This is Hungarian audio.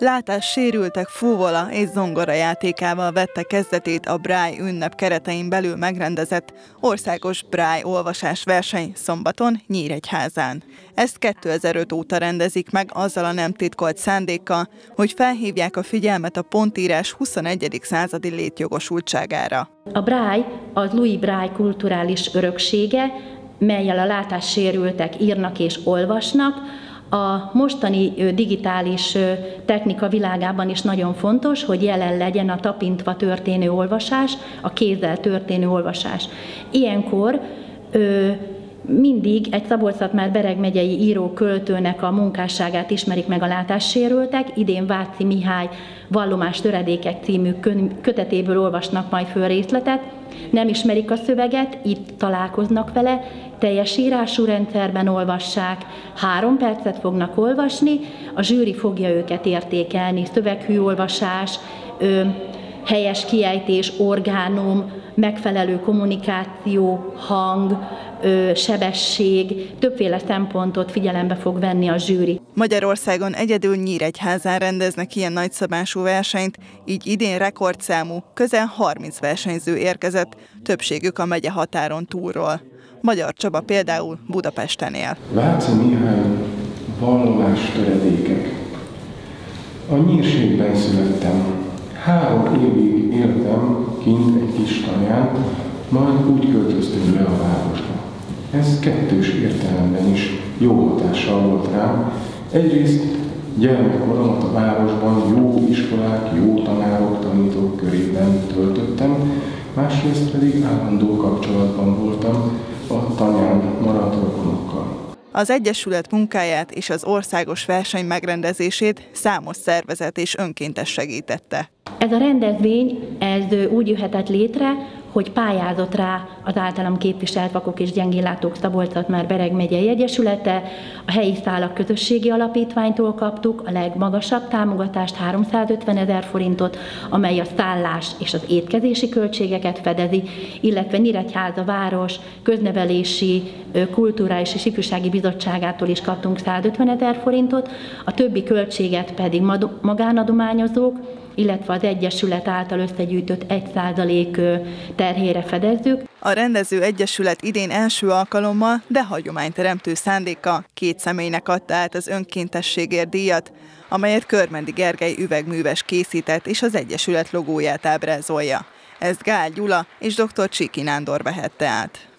látássérültek fúvola és zongora játékával vette kezdetét a Braille ünnep keretein belül megrendezett országos Braille olvasás verseny szombaton Nyíregyházán. Ezt 2005 óta rendezik meg azzal a nem titkolt szándékkal, hogy felhívják a figyelmet a pontírás 21. századi létjogosultságára. A Braille az Louis Braille kulturális öröksége, mellyel a látássérültek írnak és olvasnak. A mostani digitális technika világában is nagyon fontos, hogy jelen legyen a tapintva történő olvasás, a kézzel történő olvasás. Ilyenkor mindig egy Szabolcs-Szatmár-Bereg megyei író-költőnek a munkásságát ismerik meg a látássérültek. Idén Váci Mihály Vallomás-töredékek című kötetéből olvasnak majd föl részletet. Nem ismerik a szöveget, itt találkoznak vele, teljes írású rendszerben olvassák, 3 percet fognak olvasni, a zsűri fogja őket értékelni, szöveghűolvasás, helyes kiejtés, orgánum, megfelelő kommunikáció, hang, sebesség, többféle szempontot figyelembe fog venni a zsűri. Magyarországon egyedül Nyíregyházán rendeznek ilyen nagyszabású versenyt, így idén rekordszámú, közel 30 versenyző érkezett, többségük a megye határon túlról. Magyar Csaba például Budapesten él. Váci Mihály, Vallomás-töredékek. A nyírségben születtem. 3 évig éltem kint egy kis táján, majd úgy költöztünk le a városba. Ez kettős értelemben is jó hatással volt rám. Egyrészt gyermekkoromat a városban jó iskolák, jó tanárok, tanítók körében töltöttem, másrészt pedig állandó kapcsolatban voltam a tanyán maradt rokonokkal. Az Egyesület munkáját és az országos verseny megrendezését számos szervezet és önkéntes segítette. Ez a rendezvény úgy jöhetett létre, hogy pályázott rá az általam képviselt Vakok és Gyengénlátók Szabolcs-Szatmár-Bereg megyei Egyesülete, a helyi szálak közösségi alapítványtól kaptuk a legmagasabb támogatást, 350 000 forintot, amely a szállás és az étkezési költségeket fedezi, illetve Nyíregyháza város köznevelési, kulturális és ifjúsági bizottságától is kaptunk 150 000 forintot, a többi költséget pedig magánadományozók, illetve az Egyesület által összegyűjtött 1% terhére fedezzük. A rendező Egyesület idén első alkalommal, de hagyományteremtő szándéka 2 személynek adta át az önkéntességért díjat, amelyet Körmendi Gergely üvegműves készített és az Egyesület logóját ábrázolja. Ezt Gál Gyula és dr. Csiki Nándor vehette át.